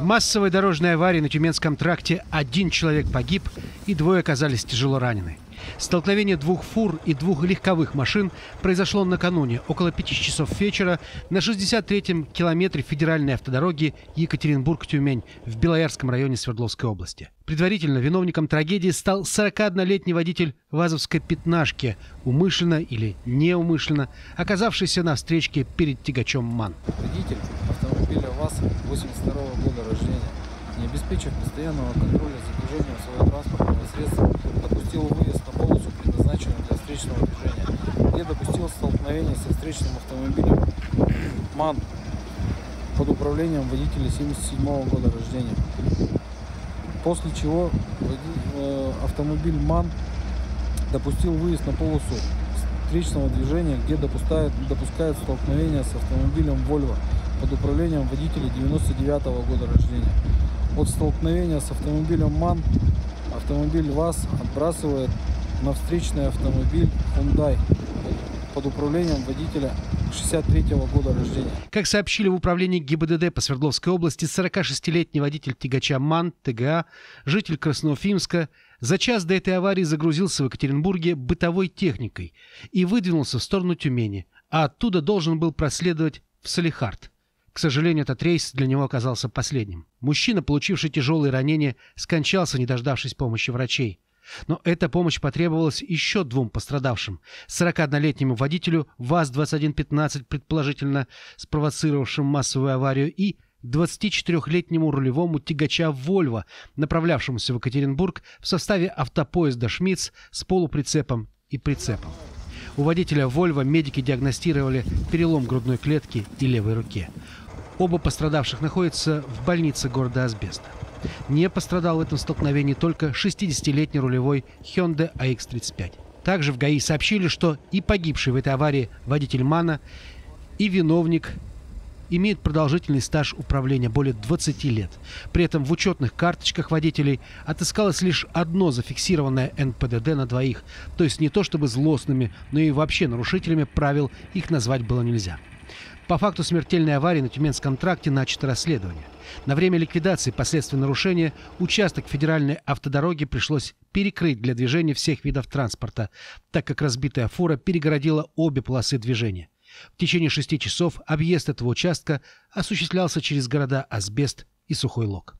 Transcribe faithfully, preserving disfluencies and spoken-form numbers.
Массовой дорожной аварии на Тюменском тракте один человек погиб и двое оказались тяжело ранены. Столкновение двух фур и двух легковых машин произошло накануне около пяти часов вечера на шестьдесят третьем километре федеральной автодороги Екатеринбург-Тюмень в Белоярском районе Свердловской области. Предварительно виновником трагедии стал сорокаоднолетний водитель вазовской пятнашки, умышленно или неумышленно оказавшийся на встречке перед тягачом МАН. Водитель автомобиля ВАЗ восемьдесят второго года рождения, не обеспечив постоянного контроля за движением своего транспортного средства, допустил выезд на полосу, предназначенную для встречного движения, где допустил столкновение со встречным автомобилем МАН под управлением водителя семьдесят седьмого года рождения. После чего автомобиль МАН допустил выезд на полосу встречного движения, где допускает, допускает столкновение с автомобилем «Вольво» под управлением водителя девяносто девятого года рождения. От столкновения с автомобилем МАН автомобиль ВАЗ отбрасывает на встречный автомобиль Hyundai под управлением водителя шестьдесят третьего года рождения. Как сообщили в управлении ГИБДД по Свердловской области, сорокашестилетний водитель тягача МАН тэ гэ а, житель Красноуфимска, за час до этой аварии загрузился в Екатеринбурге бытовой техникой и выдвинулся в сторону Тюмени, а оттуда должен был проследовать в Салехард. К сожалению, этот рейс для него оказался последним. Мужчина, получивший тяжелые ранения, скончался, не дождавшись помощи врачей. Но эта помощь потребовалась еще двум пострадавшим. сорокаоднолетнему водителю ВАЗ двадцать один пятнадцать, предположительно спровоцировавшим массовую аварию, и двадцатичетырехлетнему рулевому тягача «Вольво», направлявшемуся в Екатеринбург в составе автопоезда «Шмидц» с полуприцепом и прицепом. У водителя «Вольво» медики диагностировали перелом грудной клетки и левой руки. Оба пострадавших находятся в больнице города Асбеста. Не пострадал в этом столкновении только шестидесятилетний рулевой Hyundai а икс тридцать пять. Также в ГАИ сообщили, что и погибший в этой аварии водитель МАНа, и виновник имеют продолжительный стаж управления более двадцати лет. При этом в учетных карточках водителей отыскалось лишь одно зафиксированное эн пэ дэ дэ на двоих. То есть не то чтобы злостными, но и вообще нарушителями правил их назвать было нельзя. По факту смертельной аварии на Тюменском тракте начато расследование. На время ликвидации последствий нарушения участок федеральной автодороги пришлось перекрыть для движения всех видов транспорта, так как разбитая фура перегородила обе полосы движения. В течение шести часов объезд этого участка осуществлялся через города Асбест и Сухой Лог.